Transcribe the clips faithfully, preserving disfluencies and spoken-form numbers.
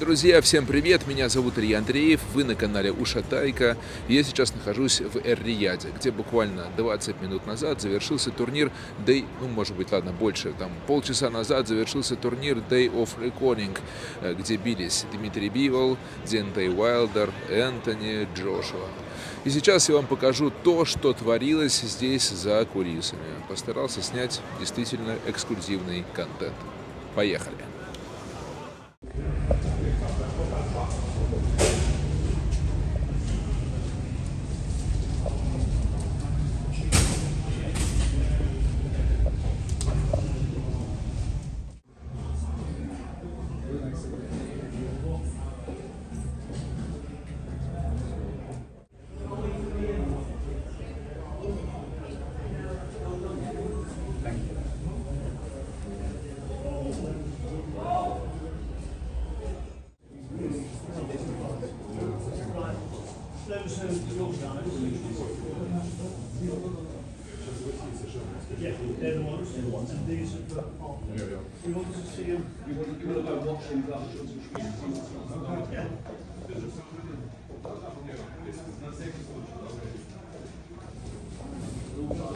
Друзья, всем привет! Меня зовут Илья Андреев, вы на канале Ушатайка. Я сейчас нахожусь в Эр-Рияде, где буквально двадцать минут назад завершился турнир Day, ну может быть, ладно, больше, там полчаса назад завершился турнир Day of Recording, где бились Дмитрий Бивол, Деонтей Уайлдер, Энтони Джошуа. И сейчас я вам покажу то, что творилось здесь за кулисами. Постарался снять действительно эксклюзивный контент. Поехали!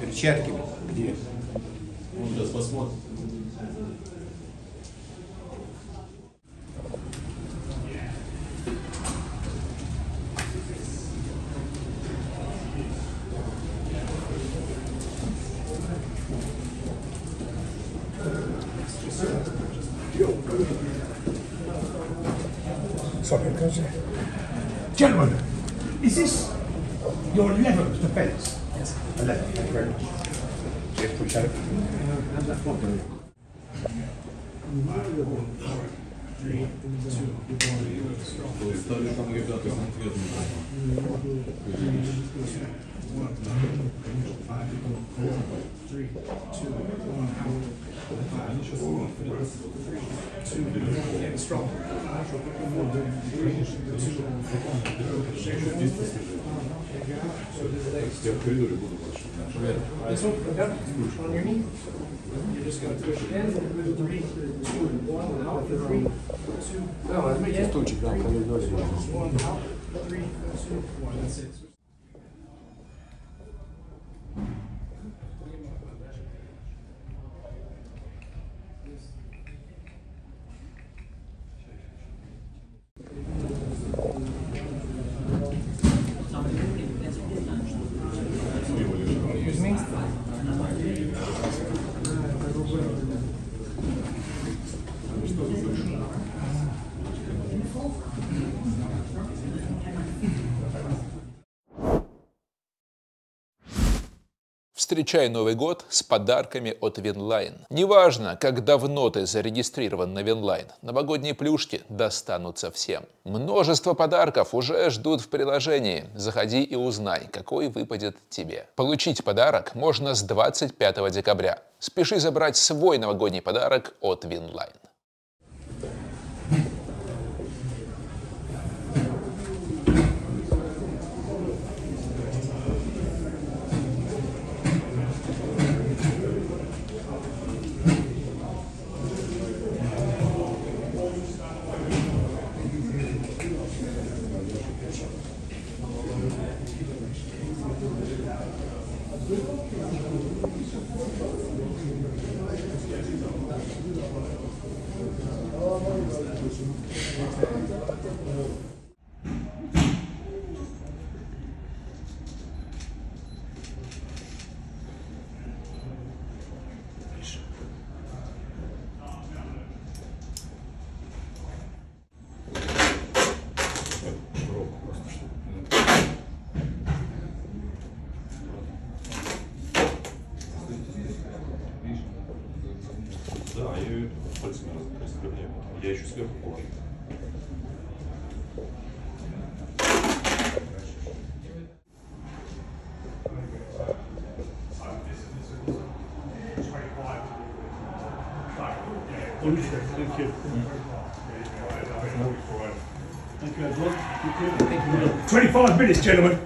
Перчатки где? Ну, сейчас посмотрим. Gentlemen, is this your eleventh defense? Yes. eleven, thank you very much. Do you have to push out? How's that problem? Возьмите стульчик, да, коридоре. Встречай Новый год с подарками от Winline. Неважно, как давно ты зарегистрирован на Winline, новогодние плюшки достанутся всем. Множество подарков уже ждут в приложении. Заходи и узнай, какой выпадет тебе. Получить подарок можно с двадцать пятого декабря. Спеши забрать свой новогодний подарок от Winline. Я еще сверху положу. двадцать пять минут, gentlemen.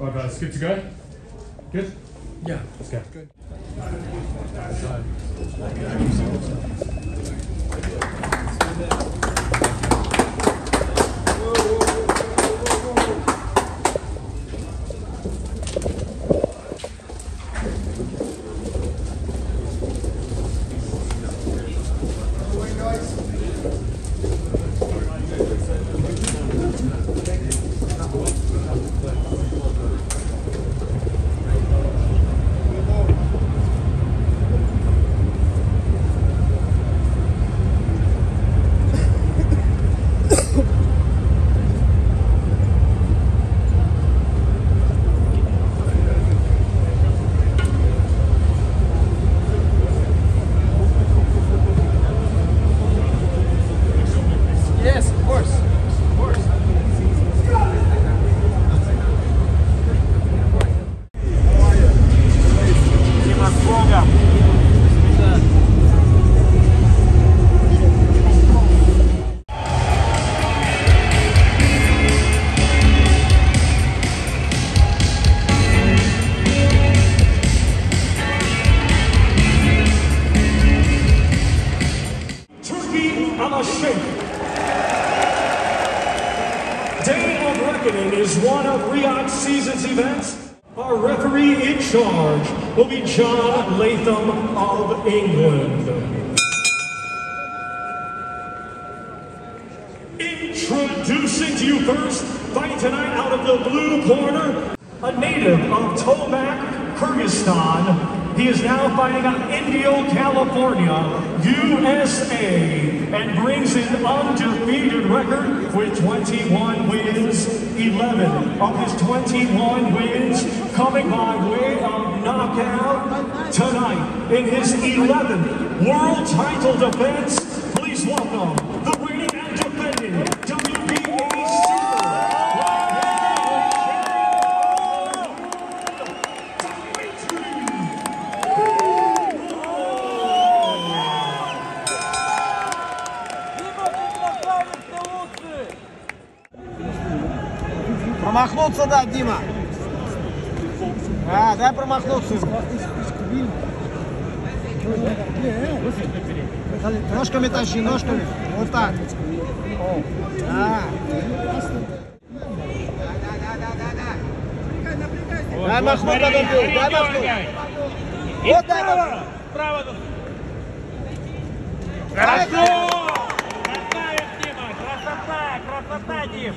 Alright, guys, good to go? Good? Yeah, let's go. Good. Introducing to you first, fighting tonight out of the blue corner, a native of Tomak, Kyrgyzstan. He is now fighting out of Indio, California, U S A, and brings an undefeated record with twenty-one wins, eleven of his twenty-one wins coming by way of knockout tonight in his eleventh world title defense. Please welcome the winning and defending W B A Промахнуться, да, Дима? А, дай промахнуться. Ножками тащи, ножками. Вот так. Да. Дай махнуть, дай махнуть, дай махнуть. Вот дай махнуть. Право. Красава, Дима, красота, красота, Дим.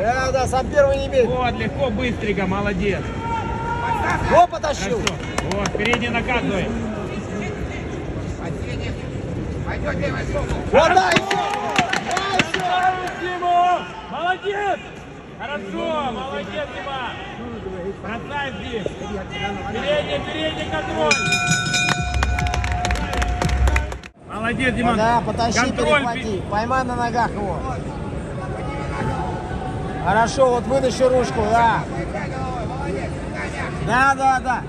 Да, да, сам первый не бей. Вот, легко, быстренько, молодец. О, потащил. Вот, впереди накатываем. Вот, дай. Молодец! Хорошо, молодец, Дима! Бросаем здесь! Передний, передний контроль! Молодец, Дима! Да, потащи, контроль, перехвати, поймай на ногах его! Хорошо, вот вытащи ручку, да! Да, да, да!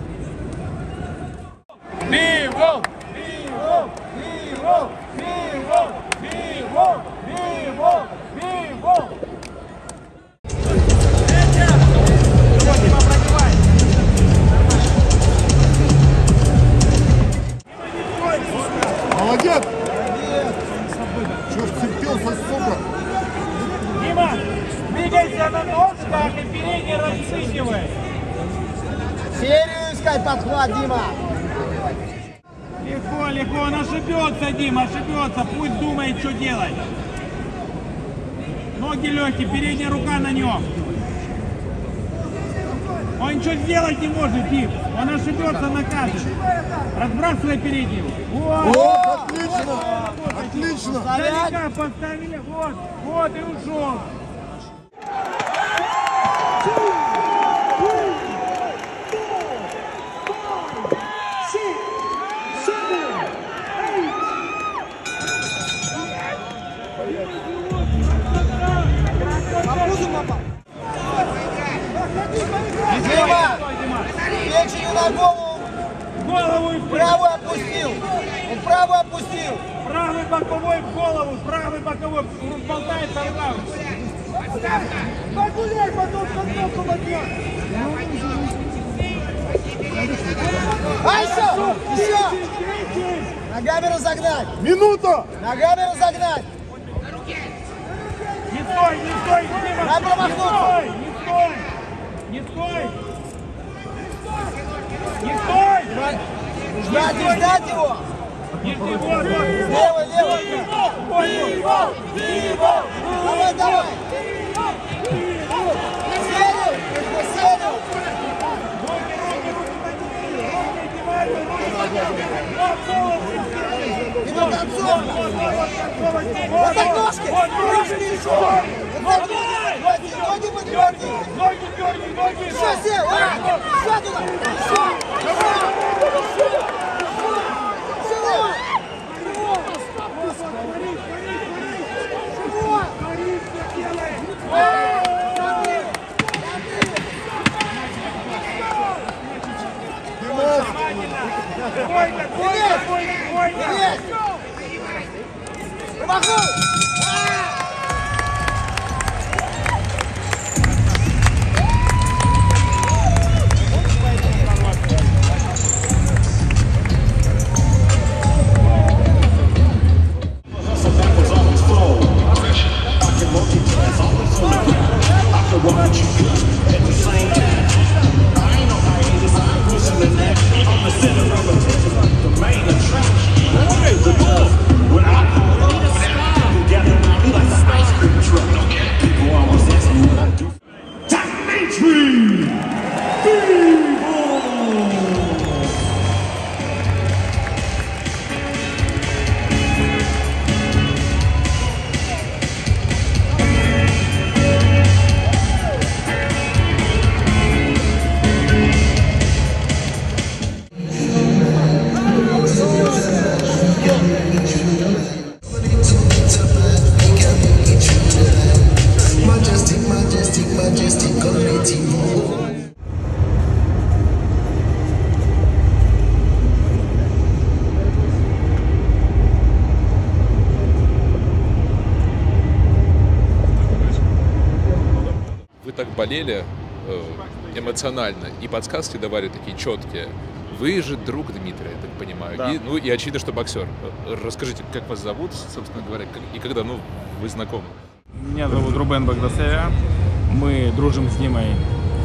Бивол! Бивол! Бивол! Бивол! Бивол! Бивол! Бивол! Молодец! Чего ж цепился, сука? Дима, двигайся на ножках и передний рассыпивай. Серию искай подхват, Дима. Легко, легко, он ошибется, Дима, ошибется. Пусть думает, что делать. Ноги легкие, передняя рука на нем. Он ничего сделать не может, Дим. Он ошибется, накажет. Разбрасывай передний. Вот. О, отлично! Вот, вот, отлично! Далека поставили. Вот, вот и ушел. Голову. Голову и правую опустил. Он правую опустил. Правый боковой в голову. Правый боковой. Болтается рука. Погуляй потом подножку в окно. А еще! Еще! Ногами разогнать. Минута! Ногами разогнать. Не стой, не стой, Дима. Дай промахнуться. Не стой, не стой. Не стой. Не стой! Ждать, не ждать его! Лево, лево! Бивол! Бивол! Давай, давай! Серию! Серию! И на концовке! Вот так ножки! Ручки еще! Вот так! Ноги подверни! Ноги дерни! Ноги! Все, все! Все туда! Все! Все! Все! Все! Так болели эмоционально, и подсказки давали такие четкие. Вы же друг Дмитрия, я так понимаю. Да. И, ну и очевидно, что боксер. Расскажите, как вас зовут, собственно говоря, и когда ну, вы знакомы? Меня зовут Рубен Багдасян. Мы дружим с Димой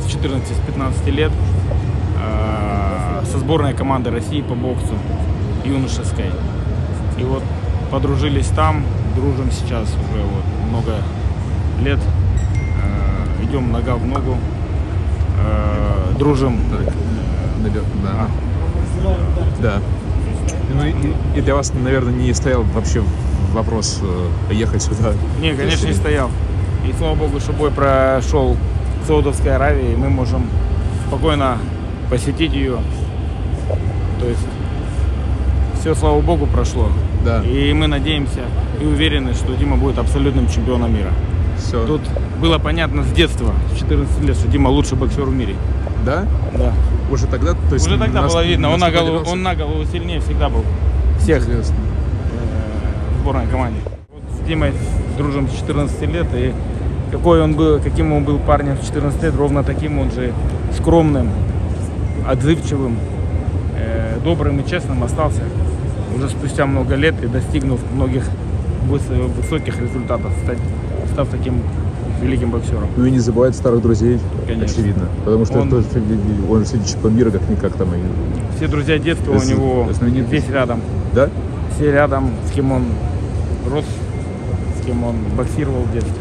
с четырнадцати-пятнадцати лет, э со сборной команды России по боксу юношеской. И вот подружились там, дружим сейчас уже вот много лет. Идем нога в ногу, э, дружим, наверное, да. Да. Ну и, и для вас, наверное, не стоял вообще вопрос ехать сюда? Не, конечно, не стоял. И слава богу, что бой прошел в Саудовской Аравии, и мы можем спокойно посетить ее. То есть все, слава богу, прошло. Да. И мы надеемся и уверены, что Дима будет абсолютным чемпионом мира. Все. Тут было понятно с детства, с четырнадцати лет, что Дима лучший боксер в мире. Да? Да. Уже тогда? То есть Уже тогда нас, было видно. Он на, голову, он на голову сильнее всегда был. Всех э, в сборной команде. Вот с Димой дружим с четырнадцати лет. И какой он был, каким он был парнем в четырнадцать лет, ровно таким он же скромным, отзывчивым, э, добрым и честным остался. Уже спустя много лет и достигнув многих высоких результатов, стать, став таким великим боксером. Ну и не забывает старых друзей, конечно. Очевидно. Потому что он, тоже, он же сидит чемпион мира, как никак там. И... Все друзья детства С... у него здесь рядом. Да? Все рядом, с кем он рос, с кем он боксировал в детстве.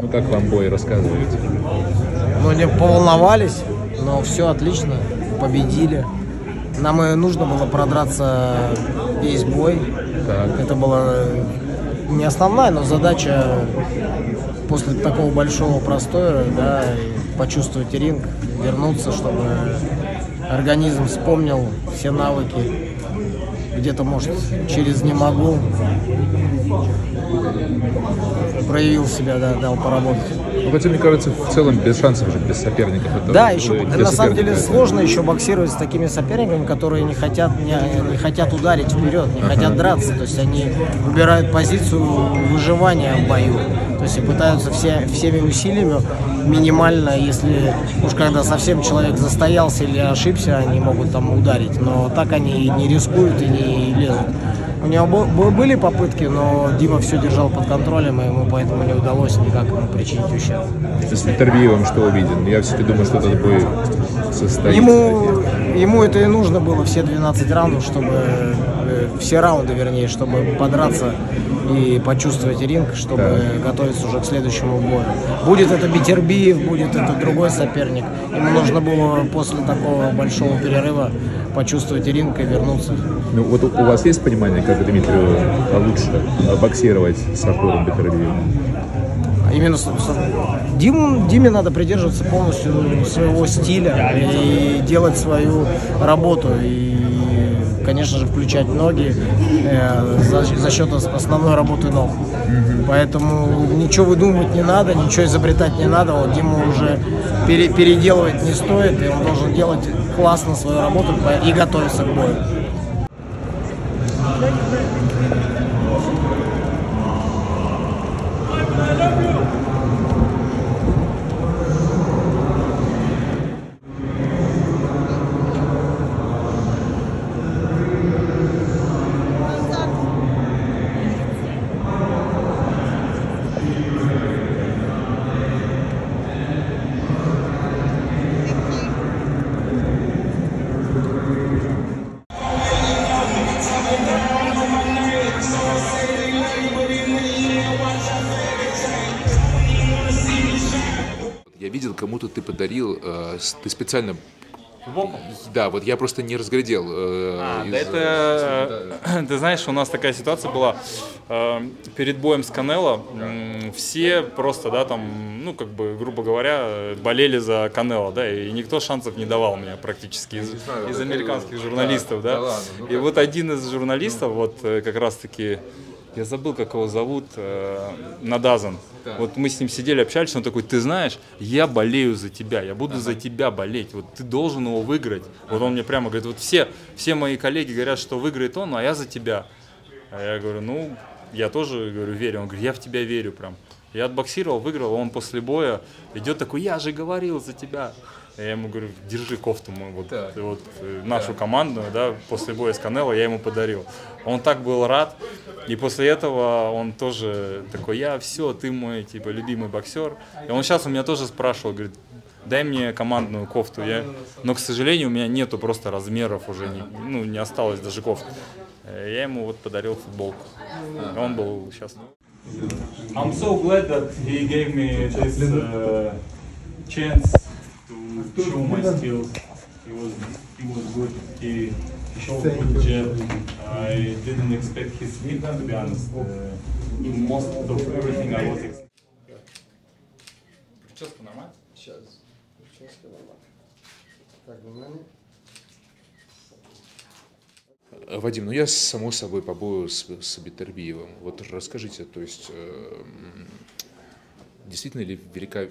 Ну как вам бой, рассказываете? Ну не поволновались, но все отлично, победили. Нам и нужно было продраться весь бой. Так. Это была не основная, но задача после такого большого простоя, да, почувствовать ринг, вернуться, чтобы организм вспомнил все навыки. Где-то, может, через «не могу» проявил себя, да, дал поработать. Ну, хотя, мне кажется, в целом без шансов же, без соперников. Это да, вот, еще, на самом деле, это... сложно еще боксировать с такими соперниками, которые не хотят, не, не хотят ударить вперед, не ага. хотят драться. То есть они выбирают позицию выживания в бою. То есть и пытаются все, всеми усилиями минимально, если уж когда совсем человек застоялся или ошибся, они могут там ударить. Но так они не рискуют и не лезут. У него были попытки, но Дима все держал под контролем, и ему поэтому не удалось никак ему причинить ущерб. С Бетербиевым что увиден? Я все-таки думаю, что этот бой состоится. Ему, ему это и нужно было, все двенадцать раундов, чтобы все раунды, вернее, чтобы подраться и почувствовать ринг, чтобы да. готовиться уже к следующему бою. Будет это Бетербиев, будет это другой соперник. Ему нужно было после такого большого перерыва почувствовать ринг и вернуться. Ну вот у вас есть понимание, как Дмитрию лучше боксировать с Артуром Бетербиевым? Именно Диму, Диме надо придерживаться полностью своего стиля и делать свою работу. И, конечно же, включать ноги э, за, за счет основной работы ног. Mm-hmm. Поэтому ничего выдумывать не надо, ничего изобретать не надо. Вот Диму уже пере, переделывать не стоит, и он должен делать классно свою работу и готовиться к бою. Кому-то ты подарил, э, ты специально... Волком? Да, вот я просто не разглядел. Э, а, из... да это... Да. Ты знаешь, у нас такая ситуация была э, перед боем с Канело. Да. Все просто, да, там, ну, как бы, грубо говоря, болели за Канело, да, и никто шансов не давал мне практически из, знаю, из американских журналистов, да. да. да ладно, ну, и вот один из журналистов, ну. вот как раз-таки... Я забыл, как его зовут, э, Надазан. Да. Вот мы с ним сидели, общались, он такой: ты знаешь, я болею за тебя, я буду ага. за тебя болеть, вот ты должен его выиграть. Ага. Вот он мне прямо говорит: вот все, все мои коллеги говорят, что выиграет он, а я за тебя. А я говорю: ну, я тоже говорю, верю. Он говорит: я в тебя верю прям. Я отбоксировал, выиграл, а он после боя идет такой: я же говорил за тебя. Я ему говорю, держи кофту мою, вот, вот, нашу да. команду, да, после боя с Канело я ему подарил. Он так был рад, и после этого он тоже такой, я все, ты мой типа любимый боксер. И он сейчас у меня тоже спрашивал, говорит, дай мне командную кофту. Я... Но, к сожалению, у меня нету просто размеров уже, не, ну, не осталось даже кофт. Я ему вот подарил футболку, и он был счастлив. I'm so glad that he gave me this uh, chance to show my skills. He was he was good. He showed good jab. I didn't expect his hit, to be honest. Uh, most of everything I was expecting. Прическа нормально? Сейчас. Прическа нормально. Так, внимание. Вадим, ну я само собой побою с, с Бетербиевым. Вот расскажите, то есть э, действительно ли велика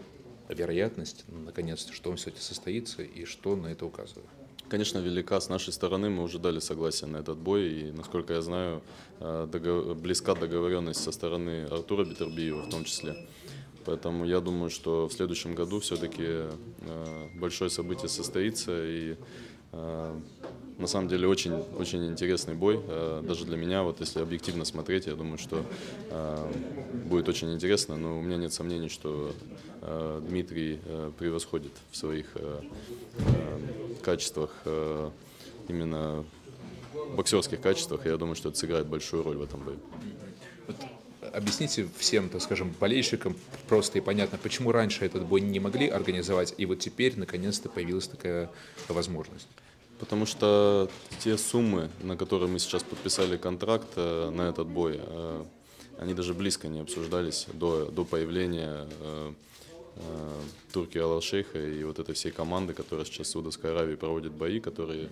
вероятность, наконец-то, что он все-таки состоится и что на это указывает? Конечно, велика. С нашей стороны мы уже дали согласие на этот бой. И, насколько я знаю, догов... близка договоренность со стороны Артура Бетербиева в том числе. Поэтому я думаю, что в следующем году все-таки э, большое событие состоится и... Э, на самом деле очень, очень интересный бой, даже для меня, вот если объективно смотреть, я думаю, что будет очень интересно, но у меня нет сомнений, что Дмитрий превосходит в своих качествах, именно боксерских качествах, и я думаю, что это сыграет большую роль в этом бою. Объясните всем, так скажем, болельщикам просто и понятно, почему раньше этот бой не могли организовать, и вот теперь наконец-то появилась такая возможность. Потому что те суммы, на которые мы сейчас подписали контракт на этот бой, они даже близко не обсуждались до, до появления Турки Аллах-Шейха и вот этой всей команды, которая сейчас в Саудовской Аравии проводит бои, которые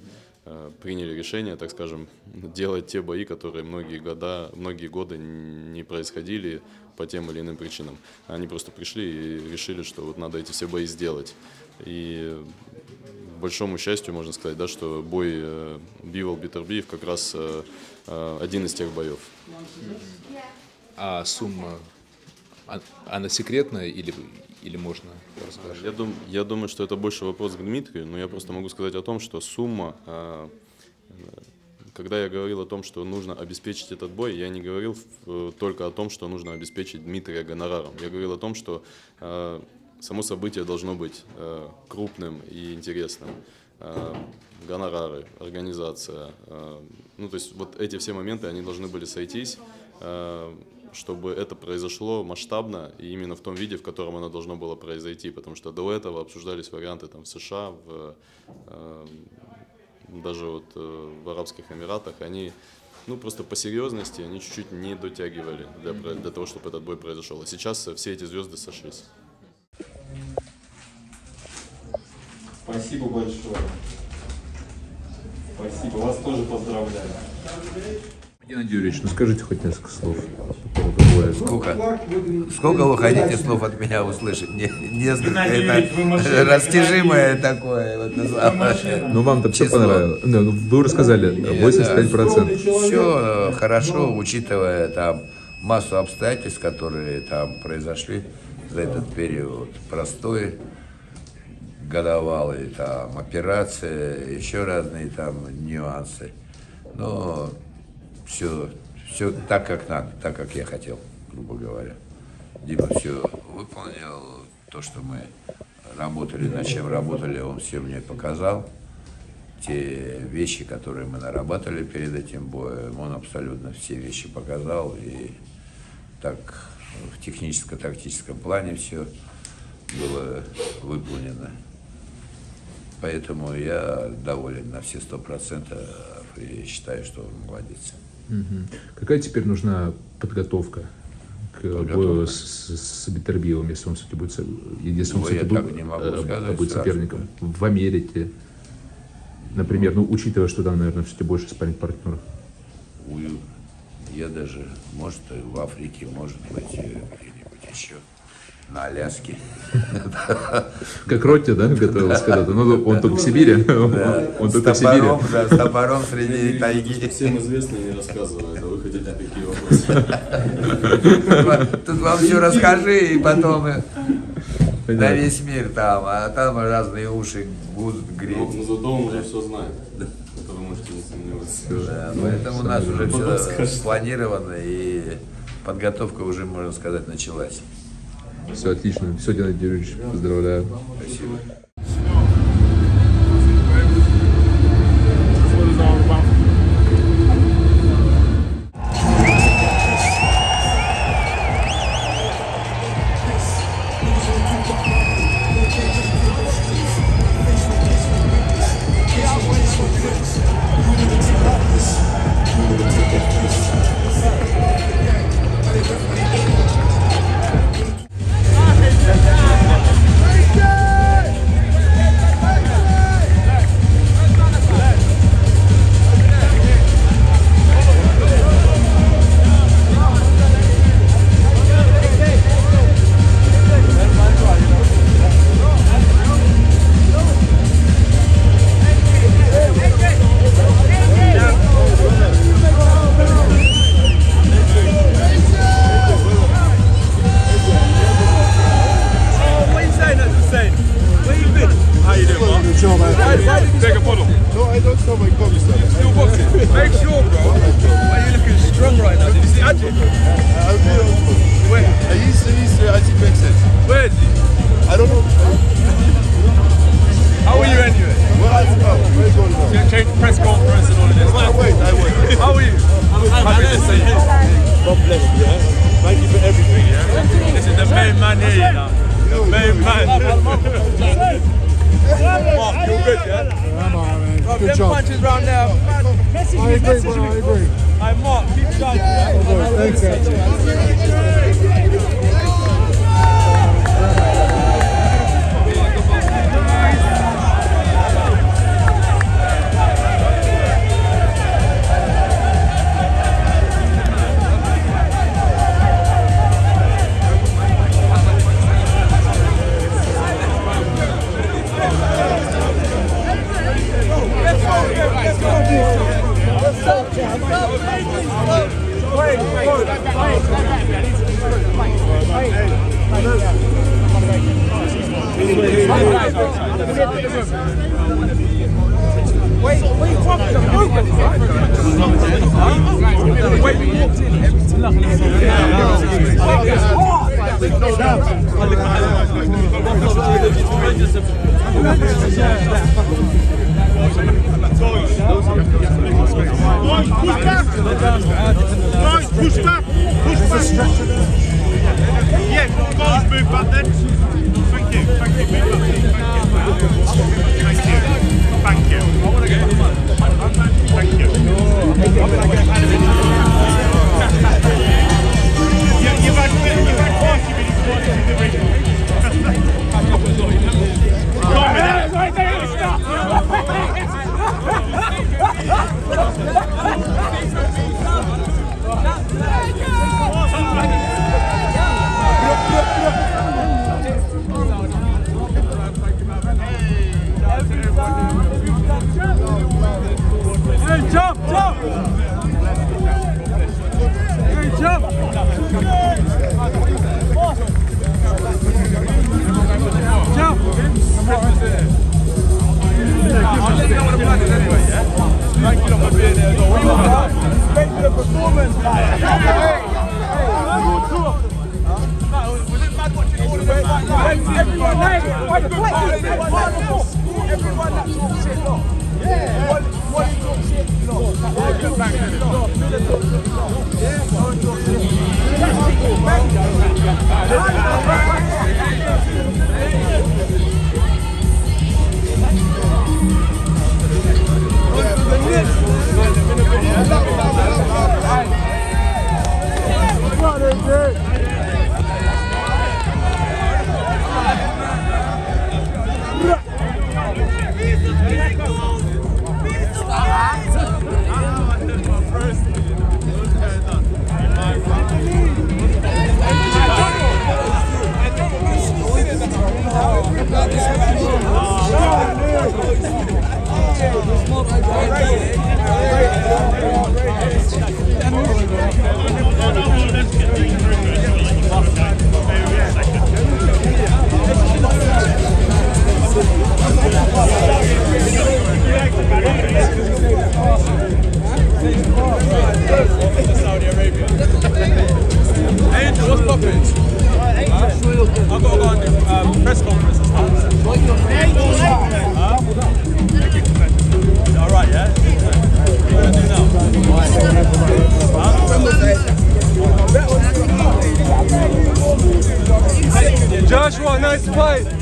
приняли решение, так скажем, делать те бои, которые многие года, многие годы не происходили по тем или иным причинам. Они просто пришли и решили, что вот надо эти все бои сделать. И большому счастью, можно сказать, да, что бой э, Бивол-Бетербиев как раз э, э, один из тех боев. А сумма, она секретная или, или можно рассказать? Я, дум, я думаю, что это больше вопрос к Дмитрию, но я просто могу сказать о том, что сумма... Э, Когда я говорил о том, что нужно обеспечить этот бой, я не говорил э, только о том, что нужно обеспечить Дмитрия гонораром. Я говорил о том, что... Э, Само событие должно быть э, крупным и интересным. Э, гонорары, организация. Э, ну, то есть вот эти все моменты, они должны были сойтись, э, чтобы это произошло масштабно и именно в том виде, в котором оно должно было произойти. Потому что до этого обсуждались варианты там, в США, в, э, даже вот, э, в Арабских Эмиратах. Они ну, просто по серьезности они чуть-чуть не дотягивали для, для того, чтобы этот бой произошел. А сейчас все эти звезды сошлись. Спасибо большое. Спасибо. Вас тоже поздравляю. Геннадий Юрьевич, ну скажите хоть несколько слов. Сколько? Сколько вы хотите слов от меня услышать? Несколько. Это растяжимое такое. Вот, ну вам-то все понравилось. Вы рассказали восемьдесят пять процентов. Все хорошо, учитывая там массу обстоятельств, которые там произошли за этот период. Простой. Годовалые там операции, еще разные там нюансы. Но все, все так, как надо, так, как я хотел, грубо говоря. Дима все выполнил, то, что мы работали, над чем работали, он все мне показал. Те вещи, которые мы нарабатывали перед этим боем, он абсолютно все вещи показал. И так в техническо-тактическом плане все было выполнено. Поэтому я доволен на все сто процентов и считаю, что он молодец. Угу. Какая теперь нужна подготовка к подготовка. бою с, с, с Бетербиевым, если он, кстати, будет, если он, кстати, будет, не могу а, сказать, будет соперником в Америке, например, ну, ну учитывая, что там, наверное, все-таки больше спарринг-партнеров? Я даже, может, в Африке, может быть, где-нибудь еще. На Аляске. Как Ротти, да, готовился когда-то? Ну, он только в Сибири. Он только в Сибири. С топором среди тайги. Всем известно, не рассказывай, но вы хотите такие вопросы. Тут вам все расскажи, и потом... Понятно. На весь мир там, а там разные уши будут греть. Ну, зато он уже все знает, это вы можете не сомневаться. Да, ну, поэтому у нас уже все спланировано, и подготовка уже, можно сказать, началась. Все отлично, все, Геннадий Юрьевич, поздравляю. Спасибо. All right. Joshua, nice fight!